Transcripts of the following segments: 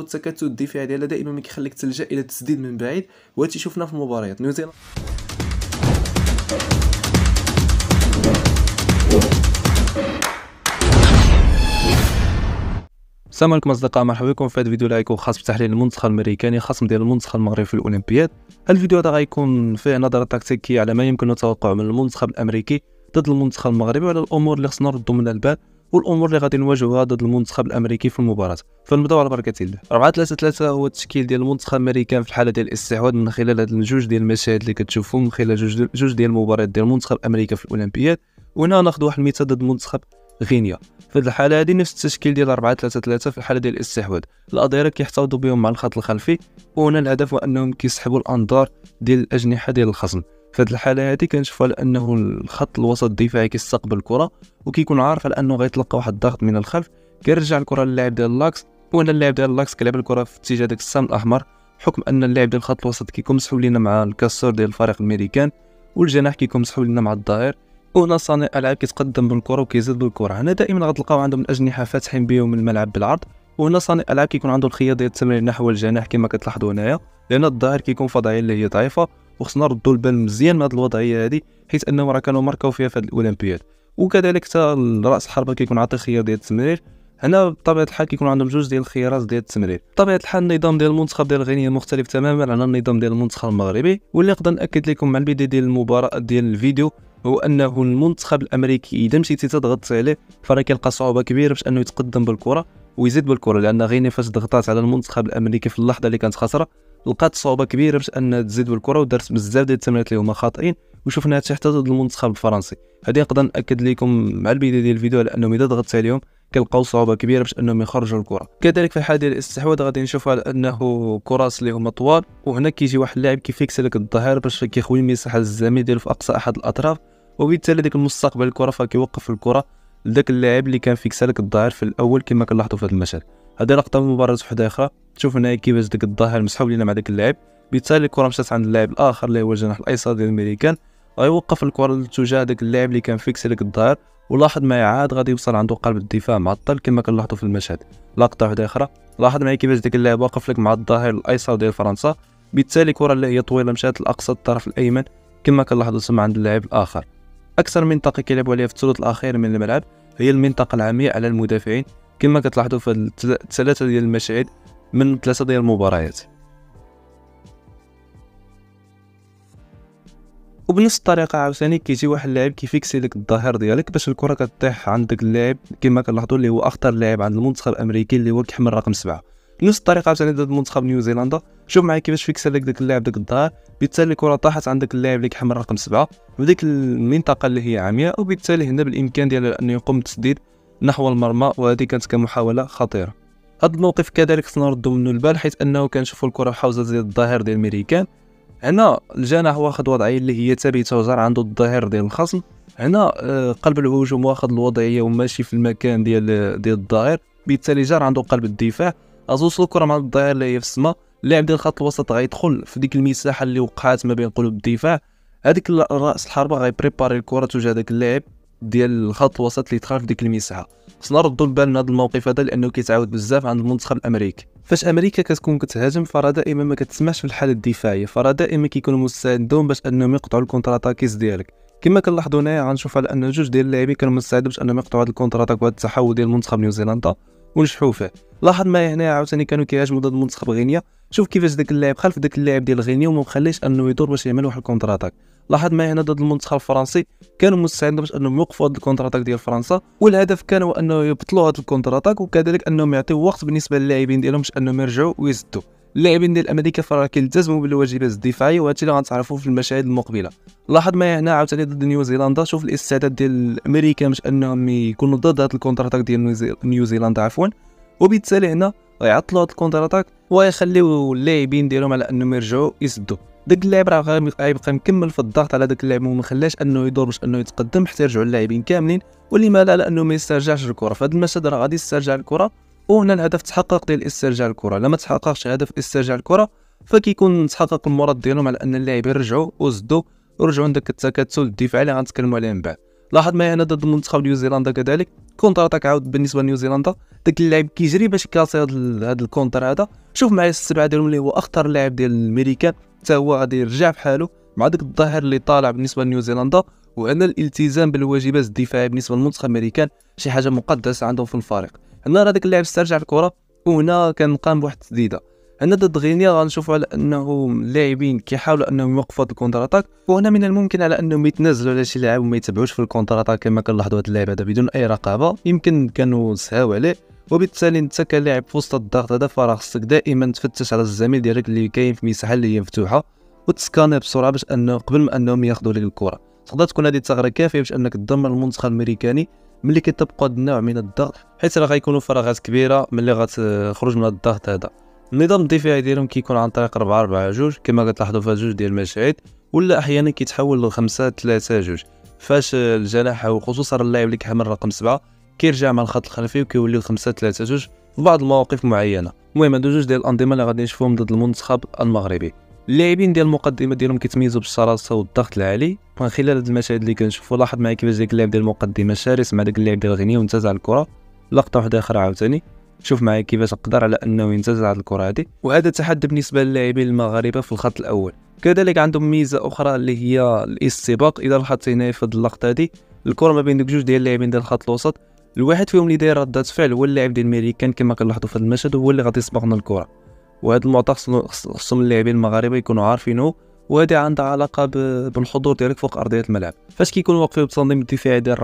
التكتل الدفاعي ديالها دائما كيخليك تلجا الى التسديد من بعيد، وهذا الشيء شفنا في المباريات. نيوزيلندا السلام عليكم اصدقاء، مرحبا بكم في هذا الفيديو اللي غيكون خاص بتحليل المنتخب الامريكي خصم ديال المنتخب المغربي في الاولمبياد. الفيديو هذا غيكون فيه نظره تكتيكيه على ما يمكن التوقع من المنتخب الامريكي ضد المنتخب المغربي، وعلى الامور اللي خصنا نردو منها البال والامور اللي غادي نواجهوها ضد المنتخب الامريكي في المباراه. فنبداو على بركه الله. 4-3-3 هو التشكيل ديال المنتخب الامريكان في الحاله ديال الاستحواذ من خلال هاد الجوج ديال المشاهد اللي كتشوفهم من خلال جوج ديال المباريات ديال المنتخب الامريكي في الاولمبياد. وهنا ناخذ واحد المثال ضد منتخب غينيا. في هاد الحاله هادي نفس التشكيل ديال 4-3-3 في الحاله ديال الاستحواذ، الاظهره كيحتفظوا بهم مع الخط الخلفي، وهنا الهدف هو انهم كيسحبوا الانظار ديال الاجنحه ديال الخصم. في هذه الحاله هذه كنشوفوا على انه الخط الوسط الدفاعي كيستقبل الكره وكيكون عارف على انه غيتلقى واحد الضغط من الخلف، كيرجع الكره للاعب ديال اللاكس، وهنا اللاعب ديال اللاكس كيلعب الكره في اتجاه داك السهم الاحمر، حكم ان اللاعب ديال الخط الوسط كيكون مسحول لنا مع الكاسور ديال الفريق الامريكان، والجناح كيكون مسحول لنا مع الظهير، وهنا صانع الالعاب كيتقدم بالكره وكيزيد بالكره. هنا دائما غتلقاو عندهم الاجنحه فاتحين بهم الملعب بالعرض، وهنا صانع الالعاب كيكون عنده الخيار ديال التمرير نحو الجناح كما كتلاحظوا هنايا، لان الظهير كيكون في وضعيه اللي هي ضعيفه، وخصنا نردوا البال مزيان من هذه الوضعيه هذه، حيت انه راه كانوا ماركاو فيها في هذه الاولمبياد. وكذلك حتى راس الحربه كيكون عاطي خيار ديال التمرير، هنا بطبيعه الحال كيكون عندهم جوج ديال الخيارات ديال التمرير. بطبيعه الحال النظام ديال المنتخب ديال غينيا مختلف تماما على النظام ديال المنتخب المغربي، واللي نقدر ناكد لكم مع البدايه ديال المباراه ديال الفيديو هو انه المنتخب الامريكي اذا مشيتي تضغط عليه فراه كيلقى صعوبه كبيره باش انه يتقدم بالكره ويزيد بالكره، لان غينيا فاش ضغطات على المنتخب الامريكي في اللحظه اللي كانت خاسره لقات صعوبه كبيره باش انها تزيد بالكره، ودارت بزاف ديال التمريرات اللي هما خاطئين، وشفنا هادشي حتى ضد المنتخب الفرنسي. هادي نقدر ناكد لكم مع البدايه ديال الفيديو على انهم اذا ضغطت عليهم كيلقاو صعوبه كبيره باش انهم يخرجوا الكره. كذلك في الحاله ديال الاستحواذ غادي نشوفوا على انه كراس اللي هما طوال، وهنا كيجي واحد اللاعب كيفيكس لك الظهير باش كيخوي المساحه للزميل ديالو في اقصى احد الاطراف، وبالتالي ديك المستقبل الكره فكيوقف الكره لذاك اللاعب اللي كان فيكس لك الظهير في الاول كما كنلاحظوا في هذا المشهد. هذه لقطه من مباراه وحده اخرى، شوف هنا كيفاش داك الظهير مسحول لنا مع داك اللاعب، بالتالي الكره مشات عند اللاعب الاخر اللي هو الجناح الايسر ديال الامريكان، غيوقف الكره لاتجاه داك اللاعب اللي كان فيكس لك الظهير، ولاحظ معايا عاد غادي يوصل عنده قلب الدفاع معطل كما كنلاحظوا في المشهد. لقطه وحده اخرى، لاحظ معايا كيفاش داك اللاعب واقف لك مع الظهير الايسر ديال فرنسا، بالتالي الكره اللي هي طويله مشات لاقصى الطرف الايمن كما كنلاحظوا تما عند اللاعب الاخر. اكثر منطقه كيلعبوا عليها في الثلث الاخير من الملعب هي المنطقه العاميه على المدافعين كما كتلاحظوا في الثلاثه ديال المشاهد من ثلاثه ديال المباريات. وبنفس الطريقه عاوتاني كيجي واحد اللاعب كيفيكسي لك الظهير ديالك باش الكره كطيح عند داك اللاعب كما كنلاحظوا اللي هو اخطر لاعب عند المنتخب الامريكي اللي هو الكحمر رقم 7. بنفس الطريقه عاوتاني ضد منتخب نيوزيلندا، شوف معايا كيفاش فيكسر لك داك اللاعب داك الظهير، بالتالي الكره طاحت عند داك اللاعب اللي كحمر رقم 7 وديك المنطقه اللي هي عاميه، وبالتالي هنا بالامكان ديالو انه يقوم بالتسديد نحو المرمى، وهذه كانت كمحاوله خطيره. هذا الموقف كذلك خصنا نردوا منه البال حيت انه كنشوفوا الكره حوزه ديال الظهير ديال الامريكان، هنا الجناح واخد وضعيه اللي هي ثابته وزار عنده الظهير ديال الخصم، هنا قلب الهجوم واخد الوضعيه وماشي في المكان ديال الظهير، بالتالي جار عنده قلب الدفاع، غتوصل الكره مع الظهير اللي هي في السماء، اللاعب ديال خط الوسط غيدخل في ديك المساحه اللي وقعات ما بين قلوب الدفاع، هذيك راس الحربه غيبريباري الكره تجاه داك اللاعب ديال الخط الوسط اللي دخل في ديك المساحه. خصنا نردوا البال من هذا الموقف هذا لانه كيتعاود بزاف عند المنتخب الامريكي. فاش امريكا كتكون كتهاجم فرا دائما ما كتسمعش في الحاله الدفاعيه، فرا دائما كيكونوا مستعدون باش انهم يقطعوا الكونتر اتاكيز ديالك، كما كنلاحظوا هنايا غنشوف على ان جوج ديال اللاعبين كانوا مستعدين باش انهم يقطعوا هذا الكونتر اتاك وهذا التحول ديال منتخب نيوزيلندا ونجحوا فيه. لاحظ معايا هنايا عاوتاني كانوا كيهاجموا ضد منتخب غينيا، شوف كيفاش داك اللاعب خلف داك اللاعب ديال غينيا وما مخليش انه يدور باش يعمل واحد الكونتر اتاك. لاحظ معايا هنا ضد المنتخب الفرنسي كانوا مستعدين باش انهم يوقفوا هذا الكونتر اتاك ديال فرنسا، والهدف كان هو انه يبطلوا هذا الكونتر اتاك، وكذلك انهم يعطيو وقت بالنسبه للاعبين ديالهم باش انهم يرجعوا ويزدوا. اللاعبين ديال امريكا فراه كيلتزموا بالواجبات الدفاعيه، وهذا الشيء اللي غنتعرفوه في المشاهد المقبله. لاحظ معايا هنا عاوتاني ضد نيوزيلندا، شوف الاستعداد ديال الامريكان باش انهم يكونوا ضد هذا الكونتر اتاك ديال نيوزيلندا عفوا، وبالتالي هنا غيعطلوا هذا الكونتر اتاك ويخليو اللاعبين ديالهم على انهم يرجعوا يسدوا. داك اللاعب راه غيبقى مكمل في الضغط على داك اللاعب وما خلاش انه يدور باش انه يتقدم حتى يرجعوا اللاعبين كاملين، ولما لا انه ما يسترجعش الكره. فهاد المشهد راه غادي يسترجع الكره، وهنا الهدف تحقق ديال استرجاع الكره. لما تحققش هدف استرجاع الكره فكيكون تحقق المراد ديالهم على ان اللاعبين رجعوا وزدوا ورجعوا لذاك التكتل الدفاعي اللي غنتكلموا عليه من بعد. لاحظ معايا انا ضد منتخب نيوزيلندا كذلك كونتر اتاك عاود بالنسبه لنيوزيلندا، داك اللاعب كيجري باش يكاسي هذا الكونتر هذا. شوف معايا السبعه ديالهم اللي هو اخطر لاعب ديال الميريكان حتى هو غادي يرجع بحاله مع داك الظاهر اللي طالع بالنسبه لنيوزيلندا، وان الالتزام بالواجبات الدفاعيه بالنسبه للمنتخب الامريكان شي حاجه مقدسه عندهم في الفريق. هنا راه داك اللاعب استرجع الكره وهنا كان قام بواحد التسديده. هنا ضد غينيا غنشوفوا على انه اللاعبين كيحاولوا انهم يوقفوا الكونتر اتاك، وهنا من الممكن على انهم يتنازلوا على شي لاعب وما يتبعوش في الكونتر اتاك كما كنلاحظوا هذا اللاعب هذا بدون اي رقابه يمكن كانوا سهاو عليه، وبالتالي انت كلاعب في وسط الضغط هذا فراه خصك دائما تفتش على الزميل ديالك اللي كاين في المساحه اللي هي مفتوحه وتسكانيه بسرعه باش انه قبل ما انهم ياخذوا لك الكره. تقدر تكون هذه الثغره كافيه باش انك تدمر المنتخب الامريكاني ملي كيطبقوا هذا النوع من الضغط، حيت راه غيكونوا فراغات كبيره ملي غتخرج من الضغط هذا. النظام الدفاعي ديالهم كيكون عن طريق 4-4-2 كما كتلاحظوا في جوج ديال المشاهد، ولا احيانا كيتحول ل 5-3-2 فاش الجناح وخصوصا اللاعب اللي كيحمل رقم 7 كيرجع مع الخط الخلفي وكيوليو 5-3-2 في بعض المواقف معينه. المهم هادو جوج ديال الانظمه اللي غادي نشوفهم ضد المنتخب المغربي. اللاعبين ديال المقدمه ديالهم كيتميزوا بالشراسه والضغط العالي. من خلال هاد المشاهد اللي كنشوفوا لاحظ معايا كيفاش داك اللاعب ديال المقدمه شرس مع داك اللاعب ديال غينيا وانتزع الكره. لقطه واحده اخرى عاوتاني شوف معايا كيفاش قدر على انه ينتزع هاد الكره هادي، وهذا تحدي بالنسبه للاعبين المغاربه في الخط الاول. كذلك عندهم ميزه اخرى اللي هي الاستباق. اذا لاحظت هنا في هاد اللقطه هادي الكره ما بين دوك جوج ديال اللاعبين ديال الخط الوسط، الواحد فيهم اللي داير ردات فعل هو اللاعب ديال الميريكان كما كنلاحظوا في هاد المشهد، هو اللي غادي يسبقنا الكره. وهذا المعطى خصهم اللاعبين المغاربه يكونوا عارفينه، وهذا عنده علاقه بالحضور ديالك فوق ارضيه الملعب. فاش كيكونوا واقفين بالتنظيم الدفاعي ديال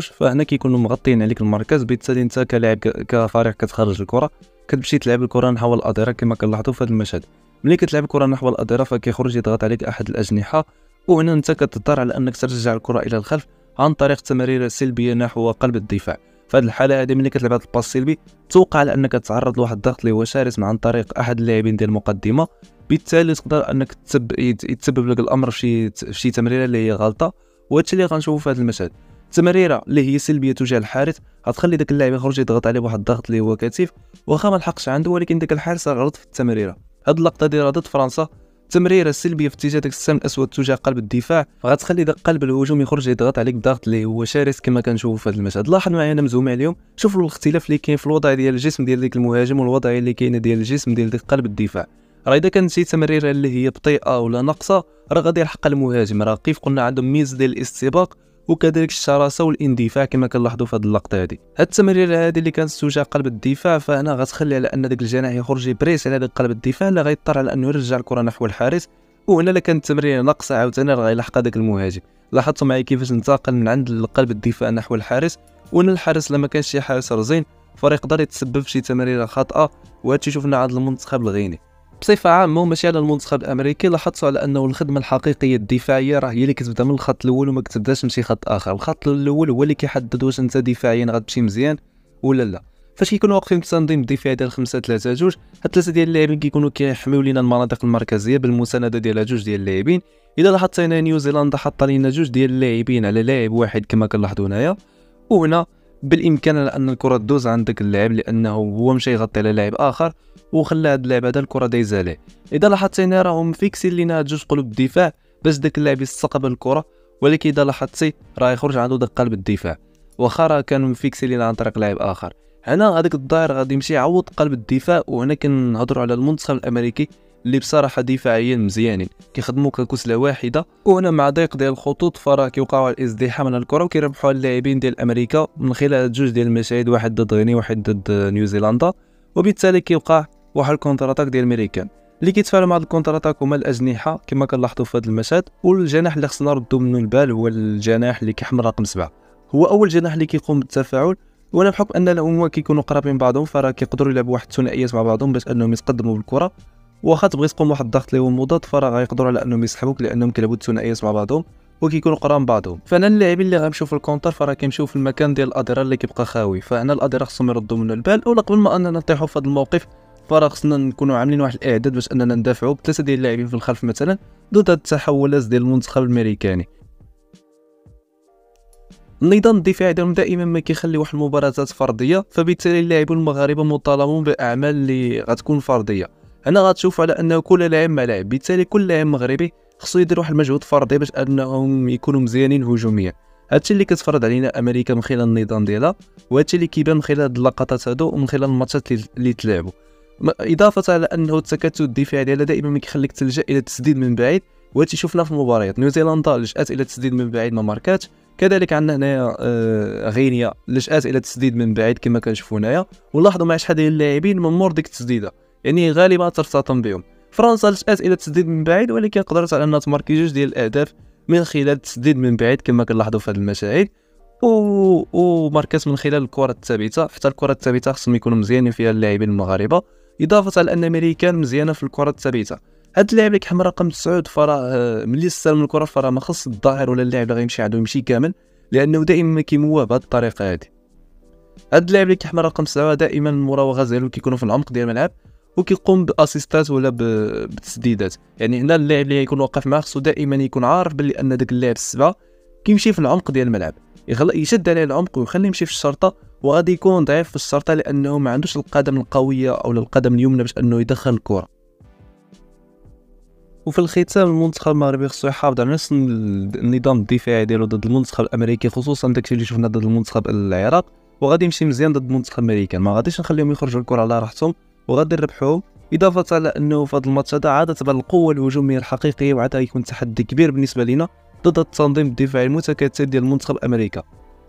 4-4-2 فهنا كيكونوا مغطيين عليك المركز، بالتالي انت كلاعب كفريق كتخرج الكره كتمشي تلعب الكره نحو الاضرار كما كنلاحظوا في هذا المشهد. ملي كتلعب الكره نحو الاضرار فكيخرج يضغط عليك احد الاجنحه، وهنا انت كتضطر على انك ترجع الكره الى الخلف عن طريق تمارير سلبيه نحو قلب الدفاع. في هذه الحاله هذه ملي كتلعب هذا الباس سلبي توقع على انك تتعرض لواحد الضغط اللي هو شرس عن طريق احد اللاعبين ديال المقدمه، بالتالي تقدر انك يتسبب لك الامر في شي تمريره اللي هي غلطه. وهذا الشيء اللي غنشوفوا في هذا المشهد، التمريره اللي هي سلبيه تجاه الحارس غتخلي داك اللاعب يخرج يضغط عليه بواحد الضغط اللي هو كثيف واخا ما لحقش عنده، ولكن داك الحارس غلط في التمريره. هذه اللقطه ديال ضد فرنسا التمريره السلبيه في اتجاه داك السهم الاسود تجاه قلب الدفاع غتخلي داك قلب الهجوم يخرج يضغط عليك بضغط اللي هو شرس كما كنشوفوا في هذا المشهد. لاحظ معايا انا مزوم عليهم، شوفوا الاختلاف اللي كاين في الوضع ديال الجسم ديال ديك المهاجم والوضعيه اللي كاينه ديال الجسم ديال ديك قلب الدفاع. راه اذا كانت شي تمريره اللي هي بطيئه ولا ناقصه راه غادي يلحق المهاجم. راه كيف قلنا عندهم ميزه ديال الاستباق وكذلك الشراسه والاندفاع كما كنلاحظوا في هذه اللقطه هذه. هاد التمريره هذه اللي كانت تجاه قلب الدفاع فهنا غتخلي على ان داك الجناح يخرج يبريس على داك قلب الدفاع اللي غيضطر على انه يرجع الكره نحو الحارس، وهنا الا كانت التمريره ناقصه عاوتاني راه غيلحق داك المهاجم. لاحظتوا معايا كيفاش انتقل من عند قلب الدفاع نحو الحارس، وهنا الحارس لما كانش شي حارس رزين فريق يقدر يتسبب في شي تمريره خاطئه. وهذا الشيء شفنا عند المنتخب الغيني. بصفه عامه وماشي على المنتخب الامريكي لاحظتوا على انه الخدمه الحقيقيه الدفاعيه راه هي اللي كتبدا من الخط الاول وما كتبداش من شي خط اخر. الخط الاول هو اللي كيحدد واش انت دفاعيا غتمشي مزيان ولا لا. فاش كيكونوا واقفين بالتنظيم الدفاعي ديال 5-3-2 هاد ثلاثه ديال اللاعبين كيكونوا كيحميو لينا المناطق المركزيه بالمسانده ديال جوج ديال اللاعبين. اذا لاحظت هنا نيوزيلندا حاطه لينا جوج ديال اللاعبين على لاعب واحد كما كنلاحظوا هنايا، وهنا بالامكان على ان الكره تدوز عند داك اللاعب لانه هو مشى يغطي على لاعب اخر وخلى هاد اللاعب هذا الكره دايزه عليه. اذا لاحظت هنا راهم فيكسين لينا جوج قلوب الدفاع باش داك اللاعب يستقبل الكره، ولكن اذا لاحظتي راه يخرج عنده داك قلب الدفاع واخا راه كانوا مفيكسين لينا عن طريق لاعب اخر. هنا هذاك الظاهر غادي يمشي يعوض قلب الدفاع، وهنا كنهضروا على المنتخب الامريكي اللي بصراحه دفاعيا مزيانين كيخدموا ككتله واحده، وهنا مع ضيق ديال الخطوط فراه كيوقعوا على الازدحام على الكره وكيربحوا اللاعبين ديال امريكا من خلال جوج ديال المشاهد، واحد ضد غينيا واحد ضد نيوزيلندا. وبالتالي كيوقع واحد الكونتر اتاك ديال الميريكان اللي كيتفاعلوا مع الكونتر اتاك هما الاجنحه كما كنلاحظوا في هذا المشهد، والجناح اللي خصنا نردوا منه البال هو الجناح اللي كيحمل رقم 7 هو اول جناح اللي كيقوم بالتفاعل. وانا بحكم ان هما كيكونوا قرابين بعضهم فراه كيقدروا يلعبوا واحد الثنائيات مع بعضهم باش انهم يتقدموا بالكره، واخا تبغي تقوم واحد الضغط اللي هو مضاد فراه غيقدروا على انهم يسحبوك لانهم كيلعبوا الثنائيات مع بعضهم وكيكونوا قران بعضهم. فهنا اللاعبين اللي غيمشيو في الكونتر فراه كيمشيو في المكان ديال الاضرار اللي كيبقى خاوي، فهنا الاضرار خصهم يردوا منه البال. ولا قبل ما اننا نطيحوا في هذا الموقف فراه خصنا نكونوا عاملين واحد الاعداد باش اننا ندافعوا بثلاثه ديال اللاعبين في الخلف مثلا ضد هاد التحولات ديال المنتخب الامريكاني. النظام الدفاعي ديالهم دائما ما كيخلي واحد المباريات فرديه، فبالتالي اللاعبون المغاربه مطالبون باعمال اللي غتكون فرديه. هنا غتشوفوا على انه كل لاعب مع لاعب، بالتالي كل لاعب مغربي خصو يدير واحد المجهود فردي باش انهم يكونوا مزيانين هجوميا. هادشي اللي كتفرض علينا امريكا من خلال النظام ديالها، وهادشي اللي كيبان من خلال هاد اللقطات هادو ومن خلال الماتشات اللي تلعبوا، اضافه على انه التكتل الدفاعي ديالها دائما كيخليك تلجا الى التسديد من بعيد، وهادشي شفنا في المباريات. نيوزيلندا لجات الى التسديد من بعيد ما ماركاتش، كذلك عندنا هنايا غينيا لجات الى التسديد من بعيد كما كنشوفوا هنايا، ولاحظوا مع شحال ديال اللاعبين من مور ديك التسديده يعني غالبا ترتطم بهم. فرنسا لجات الى التسديد من بعيد ولكن قدرت على انها تماركي جوج ديال الاهداف من خلال التسديد من بعيد كما كنلاحظوا في هذه المشاهد، وماركات من خلال الكره الثابته. حتى الكره الثابته خصهم يكونوا مزيانين فيها اللاعبين المغاربه، اضافه على ان امريكان مزيانه في الكره الثابته. هاد اللاعب اللي كيحمل رقم 9 فراه ملي استلم الكره فراه ما خص الظاهر ولا اللاعب اللي غيمشي عندو يمشي كامل، لانه دائما كيموه بهاد الطريقه هادي. هاد اللاعب اللي كيحمل رقم 9 دائما المراوغات ديالو كيكونوا في العمق ديال الملعب وكيقوم باسيستات ولا بتسديدات. يعني هنا اللاعب اللي يكون واقف معاه خصو دائما يكون عارف بلي ان داك اللاعب 7 كيمشي في العمق ديال الملعب، يشد عليه العمق ويخليه يمشي في الشرطه، وغادي يكون ضعيف في الشرطه لانه ما عندوش القدم القويه او القدم اليمنى باش انه يدخل الكره. وفي الختام المنتخب المغربي خصو يحافظ على نفس النظام الدفاعي ديالو ضد المنتخب الامريكي، خصوصا داكشي اللي شفنا ضد المنتخب العراق، وغادي يمشي مزيان ضد المنتخب الامريكي. ما غاديش نخليهم يخرجوا الكره على راحتهم وغادي نربحوهم، اضافه على انه في هذا الماتش هذا عاد تبان القوه الهجوميه الحقيقيه، وعاد غيكون تحدي كبير بالنسبه لينا ضد التنظيم الدفاعي المتكتل ديال منتخب امريكا.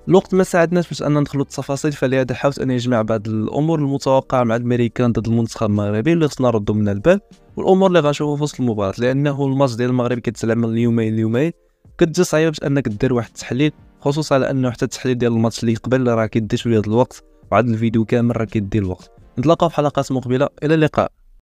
الوقت ما ساعدناش باش اننا ندخلوا التفاصيل، فلهذا حاولت ان يجمع بعض الامور المتوقعه مع الامريكان ضد المنتخب المغربي اللي خصنا نردو من البال، والامور اللي غنشوفوها في وسط المباراه، لانه الماتش ديال المغرب كيتلعب من اليومين كتجي صعيبه باش انك دير واحد التحليل، خصوصا على انه حتى التحليل ديال الماتش اللي قبل راه كيدي شويه الوقت، وعاد الفيديو كامل راه كيدي الوقت. نتلاقاو في حلقات مقبله، الى اللقاء.